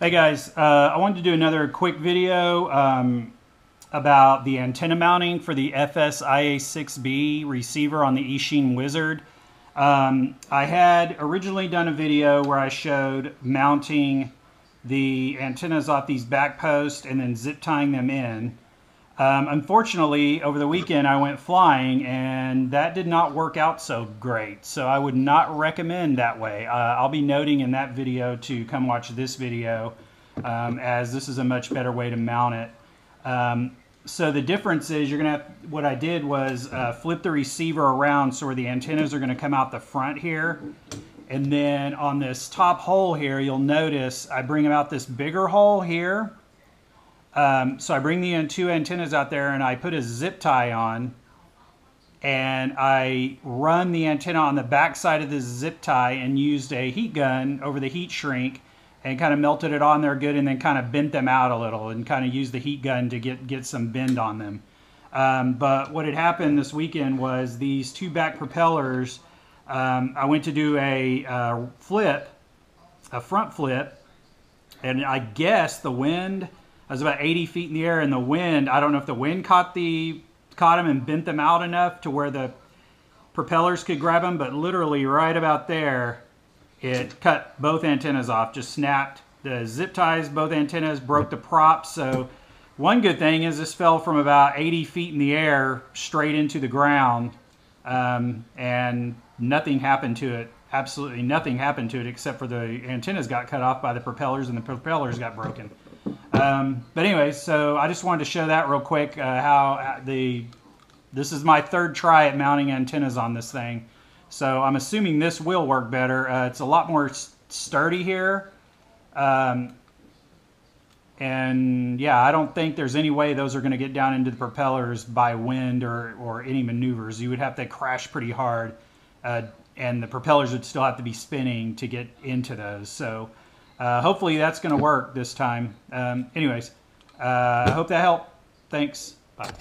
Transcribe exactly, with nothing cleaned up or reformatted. Hey guys, uh, I wanted to do another quick video um, about the antenna mounting for the F S I A six B receiver on the Eachine Wizard. Um, I had originally done a video where I showed mounting the antennas off these back posts and then zip tying them in. Um, unfortunately, over the weekend I went flying and that did not work out so great. So I would not recommend that way. Uh, I'll be noting in that video to come watch this video um, as this is a much better way to mount it. Um, so the difference is you're gonna have, what I did was uh, flip the receiver around so where the antennas are gonna come out the front here. And then on this top hole here, you'll notice I bring about this bigger hole here. Um, so I bring the two antennas out there and I put a zip tie on and I run the antenna on the back side of this zip tie and used a heat gun over the heat shrink and kind of melted it on there good and then kind of bent them out a little and kind of used the heat gun to get, get some bend on them. Um, but what had happened this weekend was these two back propellers, um, I went to do a uh, flip, a front flip, and I guess the wind... I was about eighty feet in the air, and the wind, I don't know if the wind caught the caught them and bent them out enough to where the propellers could grab them, but literally right about there, it cut both antennas off, just snapped the zip ties, both antennas, broke the props. So one good thing is this fell from about eighty feet in the air straight into the ground, um, and nothing happened to it. Absolutely nothing happened to it except for the antennas got cut off by the propellers and the propellers got broken. Um, but anyway, so I just wanted to show that real quick, uh, how the, this is my third try at mounting antennas on this thing. So I'm assuming this will work better. Uh, it's a lot more sturdy here. Um, and yeah, I don't think there's any way those are going to get down into the propellers by wind or, or any maneuvers. You would have to crash pretty hard, uh, and the propellers would still have to be spinning to get into those. So. Uh, hopefully that's going to work this time. Um, anyways, I uh, hope that helped. Thanks. Bye.